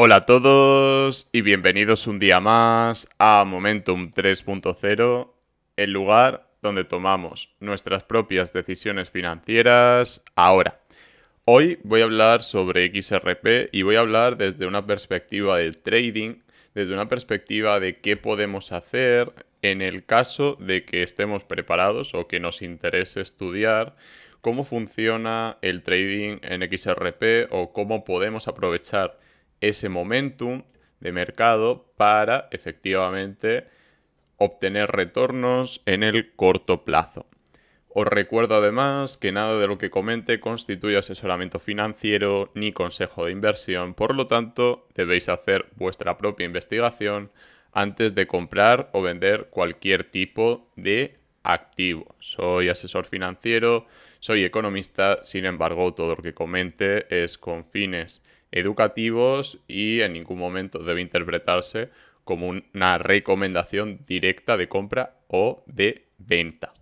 Hola a todos y bienvenidos un día más a Momentum 3.0, el lugar donde tomamos nuestras propias decisiones financieras ahora. Hoy voy a hablar sobre XRP y voy a hablar desde una perspectiva de trading, desde una perspectiva de qué podemos hacer en el caso de que estemos preparados o que nos interese estudiar cómo funciona el trading en XRP o cómo podemos aprovechar ese momentum de mercado para efectivamente obtener retornos en el corto plazo. Os recuerdo además que nada de lo que comente constituye asesoramiento financiero ni consejo de inversión, por lo tanto debéis hacer vuestra propia investigación antes de comprar o vender cualquier tipo de activo. Soy asesor financiero, soy economista, sin embargo todo lo que comente es con fines educativos y en ningún momento debe interpretarse como una recomendación directa de compra o de venta.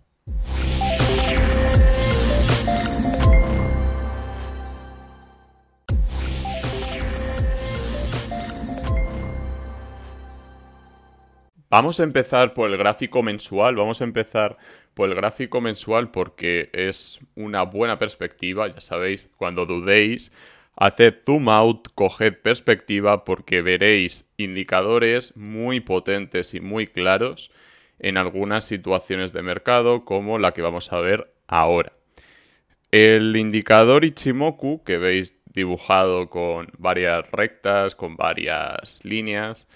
Vamos a empezar por el gráfico mensual, porque es una buena perspectiva, ya sabéis, cuando dudéis, haced zoom out, coged perspectiva porque veréis indicadores muy potentes y muy claros en algunas situaciones de mercado como la que vamos a ver ahora. El indicador Ichimoku que veis dibujado con varias rectas, con varias líneas,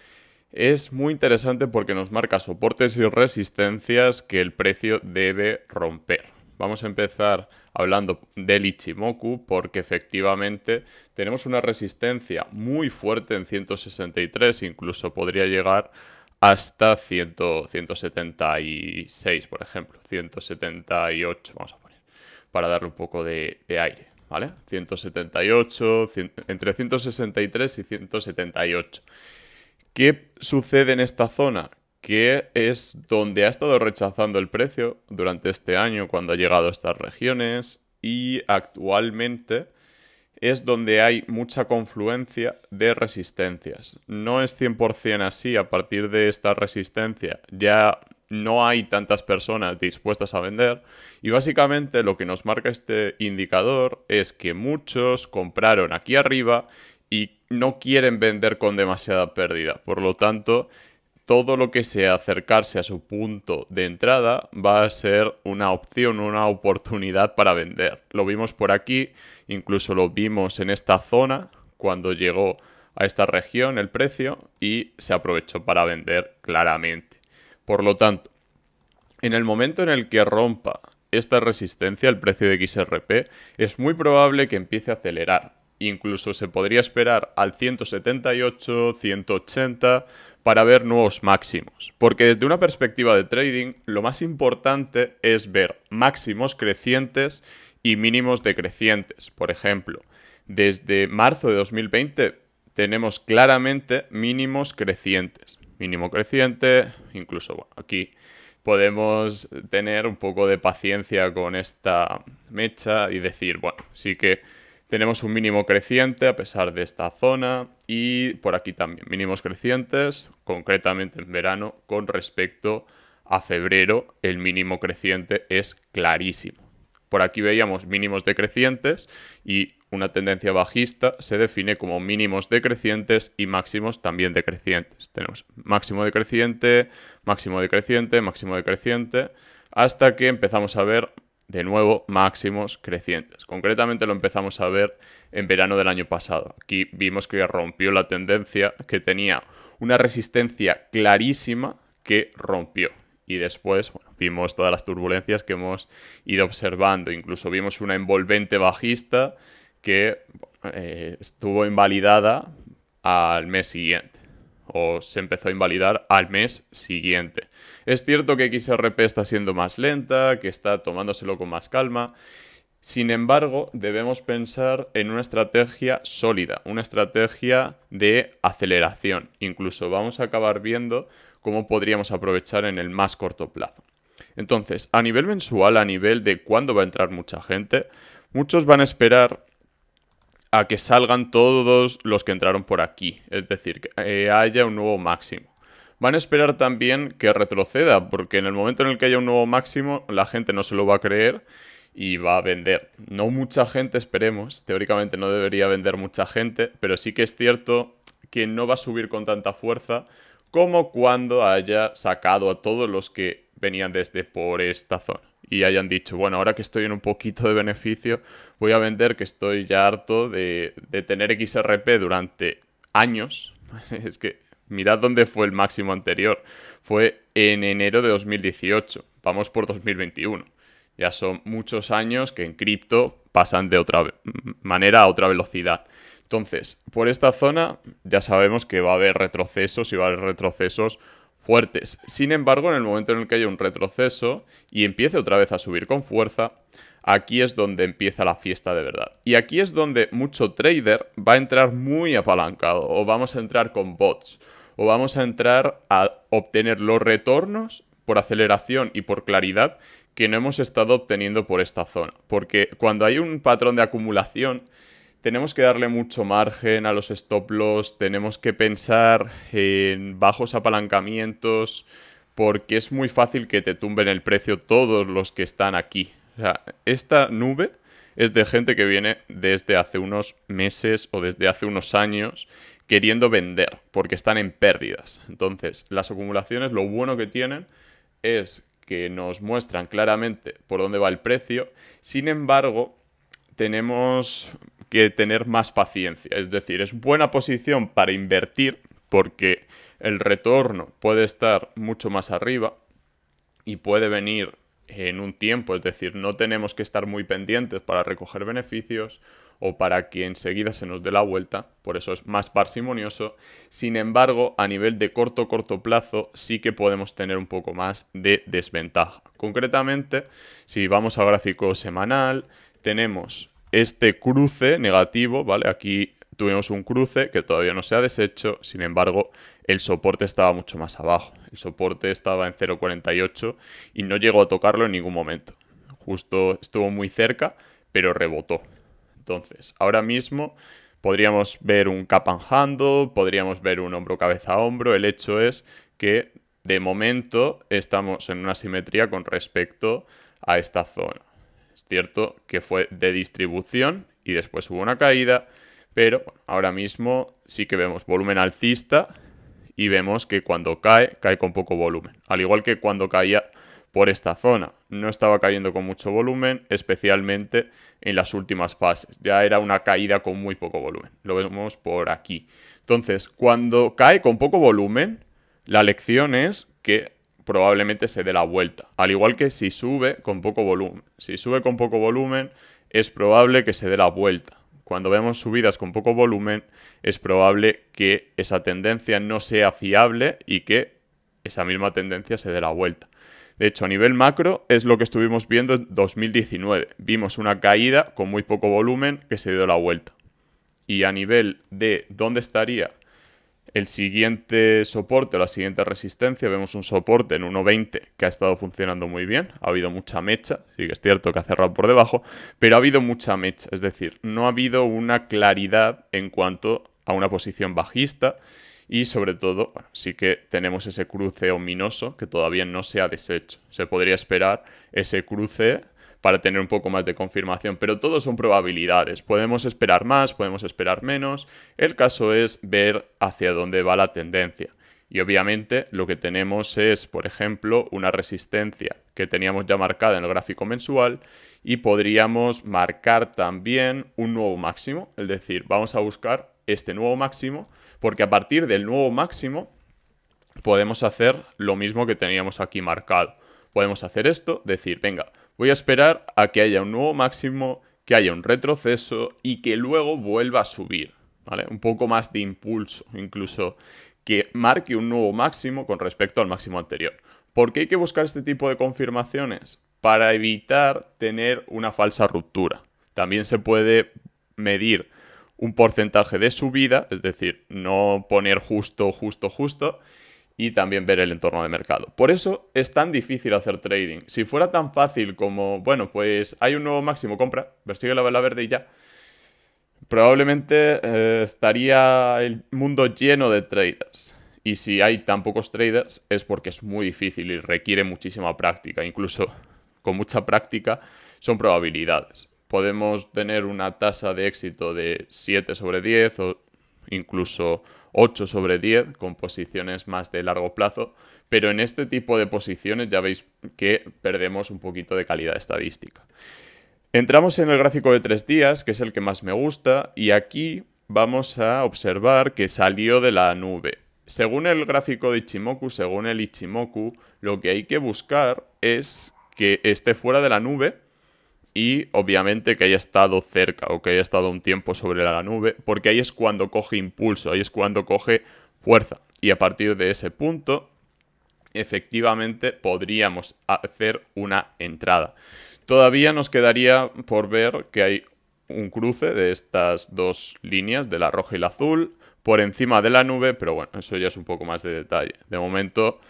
es muy interesante porque nos marca soportes y resistencias que el precio debe romper. Vamos a empezar hablando del Ichimoku porque efectivamente tenemos una resistencia muy fuerte en 163, incluso podría llegar hasta 176, por ejemplo, 178, vamos a poner, para darle un poco de aire, ¿vale? 178, entre 163 y 178. ¿Qué sucede en esta zona? Que es donde ha estado rechazando el precio durante este año cuando ha llegado a estas regiones y actualmente es donde hay mucha confluencia de resistencias. No es 100% así, a partir de esta resistencia ya no hay tantas personas dispuestas a vender y básicamente lo que nos marca este indicador es que muchos compraron aquí arriba y no quieren vender con demasiada pérdida, por lo tanto todo lo que sea acercarse a su punto de entrada va a ser una opción, una oportunidad para vender. Lo vimos por aquí, incluso lo vimos en esta zona cuando llegó a esta región el precio y se aprovechó para vender claramente. Por lo tanto, en el momento en el que rompa esta resistencia, el precio de XRP, es muy probable que empiece a acelerar. Incluso se podría esperar al 178, 180 para ver nuevos máximos. Porque desde una perspectiva de trading, lo más importante es ver máximos crecientes y mínimos decrecientes. Por ejemplo, desde marzo de 2020 tenemos claramente mínimos crecientes. Mínimo creciente, incluso bueno, aquí podemos tener un poco de paciencia con esta mecha y decir, bueno, sí que tenemos un mínimo creciente a pesar de esta zona y por aquí también mínimos crecientes, concretamente en verano con respecto a febrero el mínimo creciente es clarísimo. Por aquí veíamos mínimos decrecientes y una tendencia bajista se define como mínimos decrecientes y máximos también decrecientes. Tenemos máximo decreciente, máximo decreciente, máximo decreciente, hasta que empezamos a ver de nuevo máximos crecientes. Concretamente lo empezamos a ver en verano del año pasado. Aquí vimos que rompió la tendencia, que tenía una resistencia clarísima que rompió. Y después bueno, vimos todas las turbulencias que hemos ido observando. Incluso vimos una envolvente bajista que estuvo invalidada al mes siguiente. O se empezó a invalidar al mes siguiente. Es cierto que XRP está siendo más lenta, que está tomándoselo con más calma. Sin embargo, debemos pensar en una estrategia sólida, una estrategia de aceleración. Incluso vamos a acabar viendo cómo podríamos aprovechar en el más corto plazo. Entonces, a nivel mensual, a nivel de cuándo va a entrar mucha gente, muchos van a esperar a que salgan todos los que entraron por aquí, es decir, que haya un nuevo máximo. Van a esperar también que retroceda, porque en el momento en el que haya un nuevo máximo, la gente no se lo va a creer y va a vender. No mucha gente, esperemos. Teóricamente no debería vender mucha gente, pero sí que es cierto que no va a subir con tanta fuerza como cuando haya sacado a todos los que venían desde por esta zona y hayan dicho, bueno, ahora que estoy en un poquito de beneficio, voy a vender, que estoy ya harto de tener XRP durante años. Es que mirad dónde fue el máximo anterior. Fue en enero de 2018. Vamos por 2021. Ya son muchos años que en cripto pasan de otra manera a otra velocidad. Entonces, por esta zona ya sabemos que va a haber retrocesos y va a haber retrocesos fuertes. Sin embargo, en el momento en el que haya un retroceso y empiece otra vez a subir con fuerza, aquí es donde empieza la fiesta de verdad. Y aquí es donde mucho trader va a entrar muy apalancado, o vamos a entrar con bots, o vamos a entrar a obtener los retornos por aceleración y por claridad que no hemos estado obteniendo por esta zona. Porque cuando hay un patrón de acumulación, tenemos que darle mucho margen a los stop loss, tenemos que pensar en bajos apalancamientos, porque es muy fácil que te tumben el precio todos los que están aquí. O sea, esta nube es de gente que viene desde hace unos meses o desde hace unos años queriendo vender, porque están en pérdidas. Entonces, las acumulaciones, lo bueno que tienen es que nos muestran claramente por dónde va el precio. Sin embargo, tenemos que tener más paciencia. Es decir, es buena posición para invertir porque el retorno puede estar mucho más arriba y puede venir en un tiempo. Es decir, no tenemos que estar muy pendientes para recoger beneficios o para que enseguida se nos dé la vuelta. Por eso es más parsimonioso. Sin embargo, a nivel de corto plazo sí que podemos tener un poco más de desventaja. Concretamente, si vamos a gráfico semanal, tenemos este cruce negativo, ¿vale? Aquí tuvimos un cruce que todavía no se ha deshecho, sin embargo, el soporte estaba mucho más abajo. El soporte estaba en 0.48 y no llegó a tocarlo en ningún momento. Justo estuvo muy cerca, pero rebotó. Entonces, ahora mismo podríamos ver un cap and handle, podríamos ver un hombro cabeza a hombro. El hecho es que, de momento, estamos en una simetría con respecto a esta zona. Es cierto que fue de distribución y después hubo una caída, pero ahora mismo sí que vemos volumen alcista y vemos que cuando cae, cae con poco volumen. Al igual que cuando caía por esta zona. No estaba cayendo con mucho volumen, especialmente en las últimas fases. Ya era una caída con muy poco volumen. Lo vemos por aquí. Entonces, cuando cae con poco volumen, la lección es que probablemente se dé la vuelta, al igual que si sube con poco volumen. Si sube con poco volumen, es probable que se dé la vuelta. Cuando vemos subidas con poco volumen, es probable que esa tendencia no sea fiable y que esa misma tendencia se dé la vuelta. De hecho, a nivel macro, es lo que estuvimos viendo en 2019. Vimos una caída con muy poco volumen que se dio la vuelta. Y a nivel de dónde estaría el siguiente soporte o la siguiente resistencia, vemos un soporte en 1.20 que ha estado funcionando muy bien. Ha habido mucha mecha, sí que es cierto que ha cerrado por debajo, pero ha habido mucha mecha. Es decir, no ha habido una claridad en cuanto a una posición bajista y sobre todo, bueno, sí que tenemos ese cruce ominoso que todavía no se ha deshecho. Se podría esperar ese cruce para tener un poco más de confirmación, pero todo son probabilidades. Podemos esperar más, podemos esperar menos. El caso es ver hacia dónde va la tendencia. Y obviamente lo que tenemos es, por ejemplo, una resistencia que teníamos ya marcada en el gráfico mensual y podríamos marcar también un nuevo máximo. Es decir, vamos a buscar este nuevo máximo porque a partir del nuevo máximo podemos hacer lo mismo que teníamos aquí marcado. Podemos hacer esto, decir, venga, voy a esperar a que haya un nuevo máximo, que haya un retroceso y que luego vuelva a subir, ¿vale? Un poco más de impulso, incluso que marque un nuevo máximo con respecto al máximo anterior. ¿Por qué hay que buscar este tipo de confirmaciones? Para evitar tener una falsa ruptura. También se puede medir un porcentaje de subida, es decir, no poner justo, y también ver el entorno de mercado. Por eso es tan difícil hacer trading. Si fuera tan fácil como, bueno, pues hay un nuevo máximo, compra, persigue la vela verde y ya, probablemente estaría el mundo lleno de traders. Y si hay tan pocos traders es porque es muy difícil y requiere muchísima práctica. Incluso con mucha práctica son probabilidades. Podemos tener una tasa de éxito de 7 sobre 10 o incluso 8 sobre 10 con posiciones más de largo plazo. Pero en este tipo de posiciones ya veis que perdemos un poquito de calidad estadística. Entramos en el gráfico de 3 días, que es el que más me gusta, y aquí vamos a observar que salió de la nube. Según el gráfico de Ichimoku, lo que hay que buscar es que esté fuera de la nube y obviamente que haya estado cerca o que haya estado un tiempo sobre la nube, porque ahí es cuando coge impulso, ahí es cuando coge fuerza. Y a partir de ese punto, efectivamente, podríamos hacer una entrada. Todavía nos quedaría por ver que hay un cruce de estas dos líneas, de la roja y la azul, por encima de la nube, pero bueno, eso ya es un poco más de detalle. De momento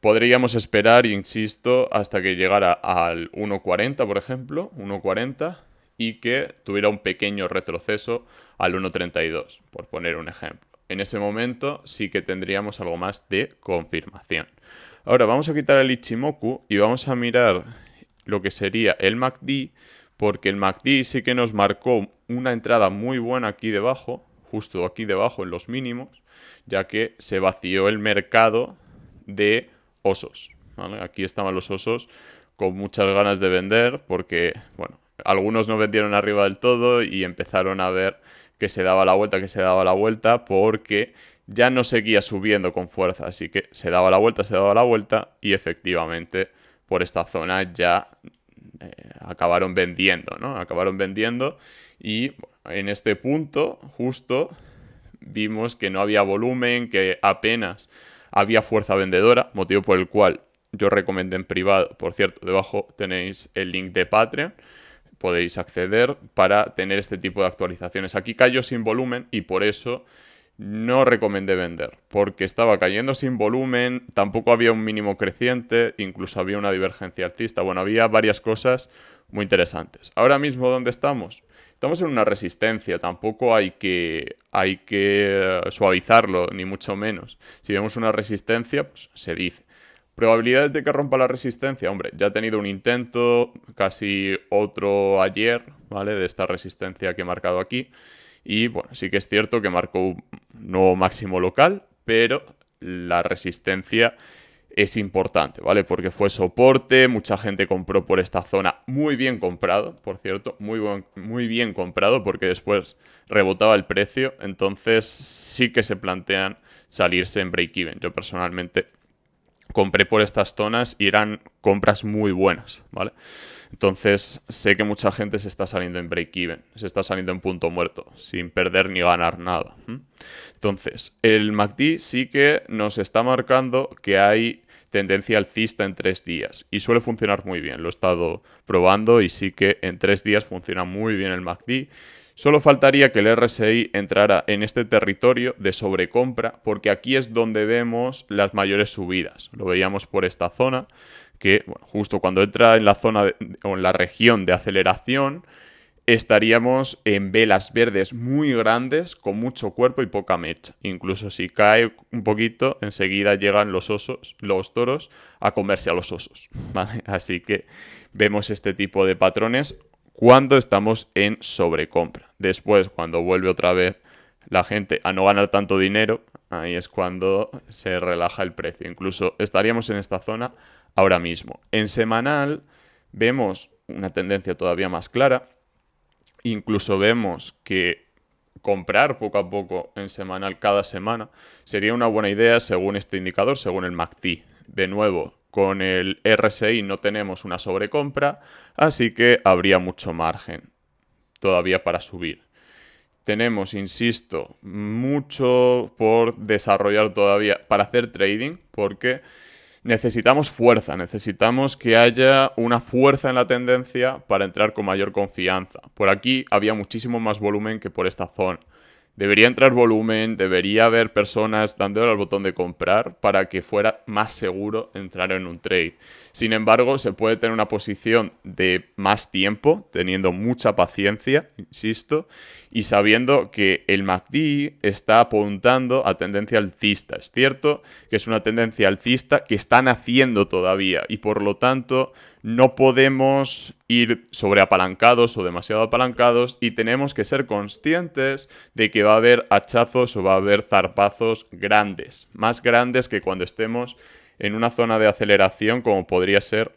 podríamos esperar, insisto, hasta que llegara al 1.40, por ejemplo, 1.40, y que tuviera un pequeño retroceso al 1.32, por poner un ejemplo. En ese momento sí que tendríamos algo más de confirmación. Ahora vamos a quitar el Ichimoku y vamos a mirar lo que sería el MACD, porque el MACD sí que nos marcó una entrada muy buena aquí debajo, justo aquí debajo en los mínimos, ya que se vació el mercado de osos, ¿vale? Aquí estaban los osos con muchas ganas de vender porque, bueno, algunos no vendieron arriba del todo y empezaron a ver que se daba la vuelta, porque ya no seguía subiendo con fuerza, así que se daba la vuelta, y efectivamente por esta zona ya acabaron vendiendo, ¿no? Acabaron vendiendo y en este punto justo vimos que no había volumen, que apenas había fuerza vendedora, motivo por el cual yo recomendé en privado, por cierto, debajo tenéis el link de Patreon, podéis acceder para tener este tipo de actualizaciones. Aquí cayó sin volumen y por eso no recomendé vender, porque estaba cayendo sin volumen, tampoco había un mínimo creciente, incluso había una divergencia alcista. Bueno, había varias cosas muy interesantes. Ahora mismo, ¿dónde estamos? Estamos en una resistencia, tampoco hay que suavizarlo, ni mucho menos. Si vemos una resistencia, pues se dice. ¿Probabilidades de que rompa la resistencia? Hombre, ya ha tenido un intento, casi otro ayer, ¿vale? De esta resistencia que he marcado aquí. Y bueno, sí que es cierto que marcó un nuevo máximo local, pero la resistencia es importante, ¿vale? Porque fue soporte, mucha gente compró por esta zona, muy bien comprado, por cierto, muy bien comprado, porque después rebotaba el precio, entonces sí que se plantean salirse en break-even. Yo personalmente compré por estas zonas y eran compras muy buenas, ¿vale? Entonces sé que mucha gente se está saliendo en break-even, se está saliendo en punto muerto, sin perder ni ganar nada. Entonces el MACD sí que nos está marcando que hay tendencia alcista en 3 días y suele funcionar muy bien, lo he estado probando y sí que en 3 días funciona muy bien el MACD. Solo faltaría que el RSI entrara en este territorio de sobrecompra, porque aquí es donde vemos las mayores subidas. Lo veíamos por esta zona, que bueno, justo cuando entra en la zona o en la región de aceleración, estaríamos en velas verdes muy grandes, con mucho cuerpo y poca mecha. Incluso si cae un poquito, enseguida llegan los toros a comerse a los osos, ¿vale? Así que vemos este tipo de patrones cuando estamos en sobrecompra. Después, cuando vuelve otra vez la gente a no ganar tanto dinero, ahí es cuando se relaja el precio. Incluso estaríamos en esta zona ahora mismo. En semanal vemos una tendencia todavía más clara. Incluso vemos que comprar poco a poco en semanal cada semana sería una buena idea según este indicador, según el MACD. De nuevo, con el RSI no tenemos una sobrecompra, así que habría mucho margen todavía para subir. Tenemos, insisto, mucho por desarrollar todavía para hacer trading, porque necesitamos fuerza, necesitamos que haya una fuerza en la tendencia para entrar con mayor confianza. Por aquí había muchísimo más volumen que por esta zona. Debería entrar volumen, debería haber personas dándole al botón de comprar para que fuera más seguro entrar en un trade. Sin embargo, se puede tener una posición de más tiempo, teniendo mucha paciencia, insisto, y sabiendo que el MACD está apuntando a tendencia alcista. Es cierto que es una tendencia alcista que están haciendo todavía y por lo tanto no podemos ir sobreapalancados o demasiado apalancados y tenemos que ser conscientes de que va a haber hachazos o va a haber zarpazos grandes, más grandes que cuando estemos en una zona de aceleración como podría ser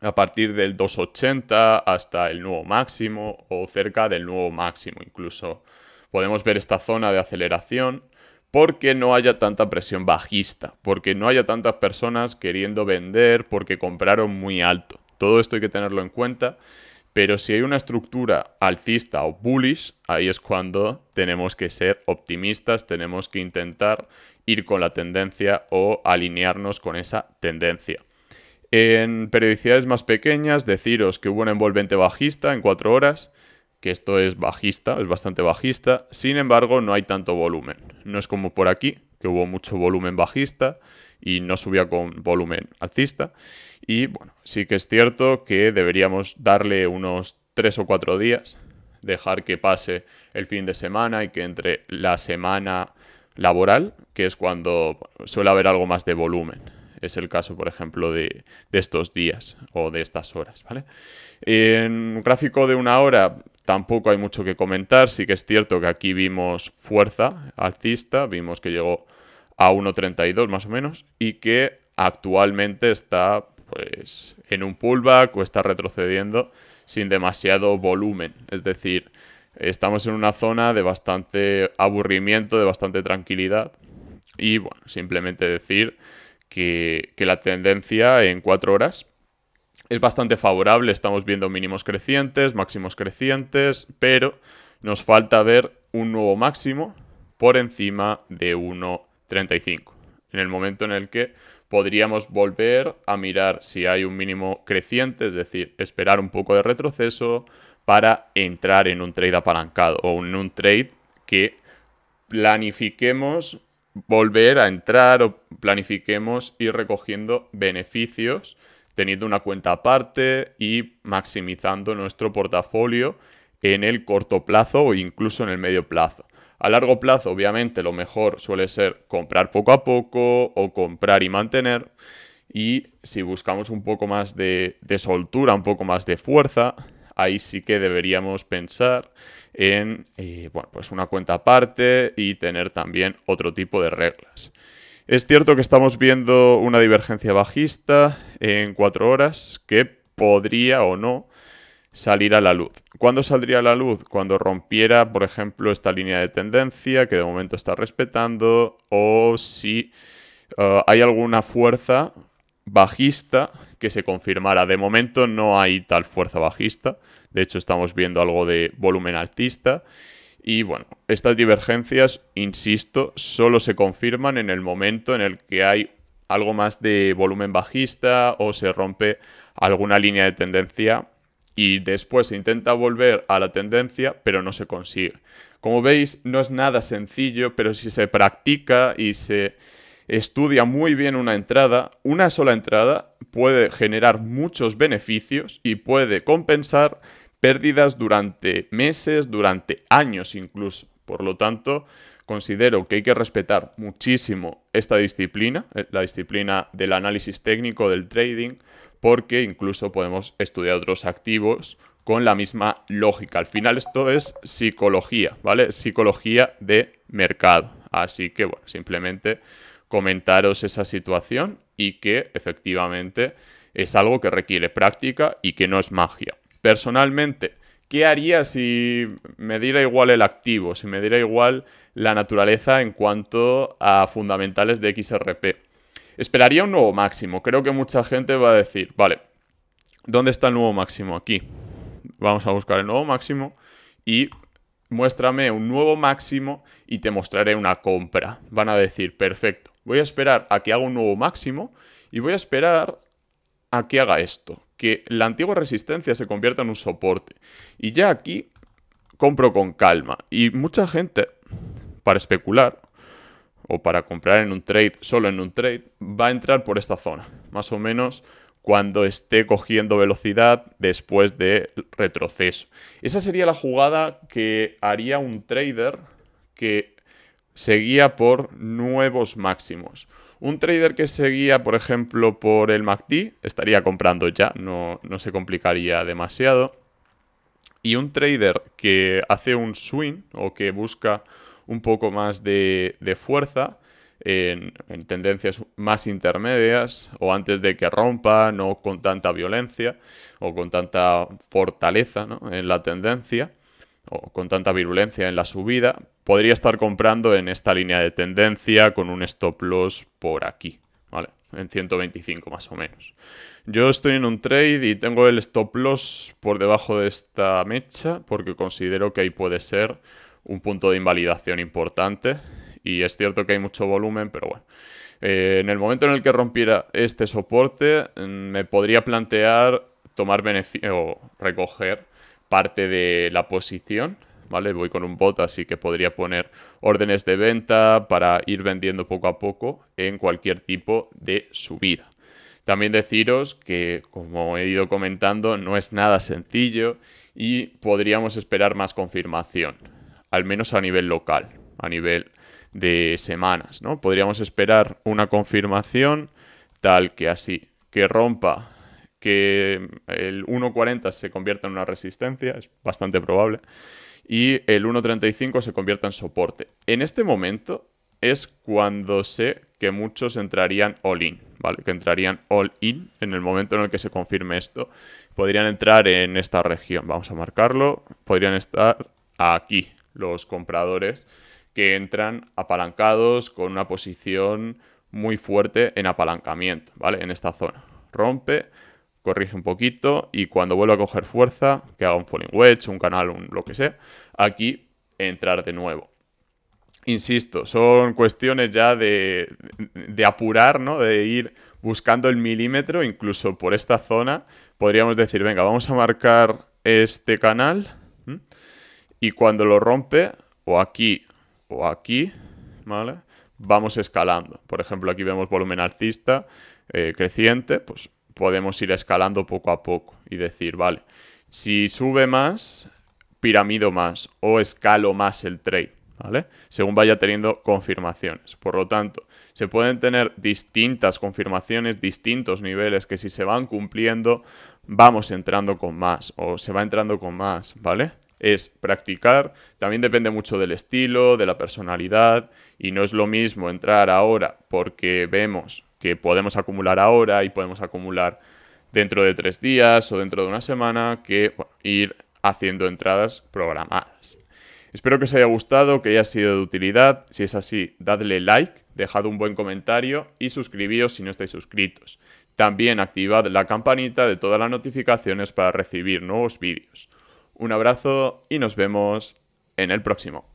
a partir del 280 hasta el nuevo máximo o cerca del nuevo máximo. Incluso podemos ver esta zona de aceleración porque no haya tanta presión bajista, porque no haya tantas personas queriendo vender porque compraron muy alto. Todo esto hay que tenerlo en cuenta, pero si hay una estructura alcista o bullish, ahí es cuando tenemos que ser optimistas, tenemos que intentar ir con la tendencia o alinearnos con esa tendencia. En periodicidades más pequeñas, deciros que hubo un envolvente bajista en 4 horas, que esto es bajista, es bastante bajista. Sin embargo, no hay tanto volumen. No es como por aquí, que hubo mucho volumen bajista y no subía con volumen alcista. Y bueno, sí que es cierto que deberíamos darle unos 3 o 4 días, dejar que pase el fin de semana y que entre la semana laboral, que es cuando suele haber algo más de volumen. Es el caso, por ejemplo, de estos días o de estas horas, ¿vale? En un gráfico de 1 hora tampoco hay mucho que comentar. Sí que es cierto que aquí vimos fuerza alcista, vimos que llegó a 1.32 más o menos y que actualmente está pues en un pullback o está retrocediendo sin demasiado volumen. Es decir, estamos en una zona de bastante aburrimiento, de bastante tranquilidad y bueno, simplemente decir que la tendencia en 4 horas es bastante favorable. Estamos viendo mínimos crecientes, máximos crecientes, pero nos falta ver un nuevo máximo por encima de 1.35. En el momento en el que podríamos volver a mirar si hay un mínimo creciente, es decir, esperar un poco de retroceso para entrar en un trade apalancado o en un trade que planifiquemos volver a entrar o planifiquemos ir recogiendo beneficios teniendo una cuenta aparte y maximizando nuestro portafolio en el corto plazo o incluso en el medio plazo. A largo plazo, obviamente, lo mejor suele ser comprar poco a poco o comprar y mantener. Y si buscamos un poco más de soltura, un poco más de fuerza, ahí sí que deberíamos pensar en bueno, pues una cuenta aparte y tener también otro tipo de reglas. Es cierto que estamos viendo una divergencia bajista en 4 horas que podría o no salir a la luz. ¿Cuándo saldría a la luz? Cuando rompiera, por ejemplo, esta línea de tendencia que de momento está respetando o si hay alguna fuerza bajista que se confirmara. De momento no hay tal fuerza bajista, de hecho estamos viendo algo de volumen alcista y bueno, estas divergencias, insisto, solo se confirman en el momento en el que hay algo más de volumen bajista o se rompe alguna línea de tendencia y después se intenta volver a la tendencia pero no se consigue. Como veis, no es nada sencillo, pero si se practica y se estudia muy bien una entrada, una sola entrada puede generar muchos beneficios y puede compensar pérdidas durante meses, durante años incluso. Por lo tanto, considero que hay que respetar muchísimo esta disciplina, la disciplina del análisis técnico, del trading, porque incluso podemos estudiar otros activos con la misma lógica. Al final esto es psicología, ¿vale? Psicología de mercado. Así que, bueno, simplemente comentaros esa situación y que efectivamente es algo que requiere práctica y que no es magia. Personalmente, ¿qué haría si me diera igual el activo, si me diera igual la naturaleza en cuanto a fundamentales de XRP? Esperaría un nuevo máximo. Creo que mucha gente va a decir, vale, ¿dónde está el nuevo máximo? Aquí. Vamos a buscar el nuevo máximo y muéstrame un nuevo máximo y te mostraré una compra. Van a decir, perfecto. Voy a esperar a que haga un nuevo máximo y voy a esperar a que haga esto. Que la antigua resistencia se convierta en un soporte. Y ya aquí compro con calma. Y mucha gente, para especular o para comprar en un trade, solo en un trade, va a entrar por esta zona. Más o menos cuando esté cogiendo velocidad después de retroceso. Esa sería la jugada que haría un trader que se guía por nuevos máximos. Un trader que se guía, por ejemplo, por el MACD, estaría comprando ya, no se complicaría demasiado. Y un trader que hace un swing o que busca un poco más de fuerza en tendencias más intermedias o antes de que rompa, no con tanta violencia o con tanta fortaleza, ¿no?, en la tendencia o con tanta virulencia en la subida, podría estar comprando en esta línea de tendencia con un stop loss por aquí, ¿vale?, en 125 más o menos. Yo estoy en un trade y tengo el stop loss por debajo de esta mecha porque considero que ahí puede ser un punto de invalidación importante y es cierto que hay mucho volumen, pero bueno. En el momento en el que rompiera este soporte me podría plantear tomar beneficio o recoger parte de la posición, ¿vale? Voy con un bot, así que podría poner órdenes de venta para ir vendiendo poco a poco en cualquier tipo de subida. También deciros que, como he ido comentando, no es nada sencillo y podríamos esperar más confirmación, al menos a nivel local, a nivel de semanas, ¿no? Podríamos esperar una confirmación tal que así, que rompa, que el 1.40 se convierta en una resistencia, es bastante probable, y el 1.35 se convierta en soporte. En este momento es cuando sé que muchos entrarían all-in, ¿vale? Que entrarían all-in en el momento en el que se confirme esto. Podrían entrar en esta región, vamos a marcarlo, podrían estar aquí los compradores que entran apalancados con una posición muy fuerte en apalancamiento, ¿vale? En esta zona. Rompe, corrige un poquito y cuando vuelva a coger fuerza, que haga un falling wedge, un canal, un lo que sea, aquí entrar de nuevo. Insisto, son cuestiones ya de apurar, ¿no? De ir buscando el milímetro, incluso por esta zona. Podríamos decir, venga, vamos a marcar este canal y cuando lo rompe, o aquí, ¿vale?, vamos escalando. Por ejemplo, aquí vemos volumen alcista creciente, pues podemos ir escalando poco a poco y decir, vale, si sube más, piramido más o escalo más el trade, ¿vale? Según vaya teniendo confirmaciones. Por lo tanto, se pueden tener distintas confirmaciones, distintos niveles que si se van cumpliendo, vamos entrando con más o se va entrando con más, ¿vale? Es practicar, también depende mucho del estilo, de la personalidad y no es lo mismo entrar ahora porque vemos que podemos acumular ahora y podemos acumular dentro de 3 días o dentro de una semana, que bueno, ir haciendo entradas programadas. Espero que os haya gustado, que haya sido de utilidad. Si es así, dadle like, dejad un buen comentario y suscribíos si no estáis suscritos. También activad la campanita de todas las notificaciones para recibir nuevos vídeos. Un abrazo y nos vemos en el próximo.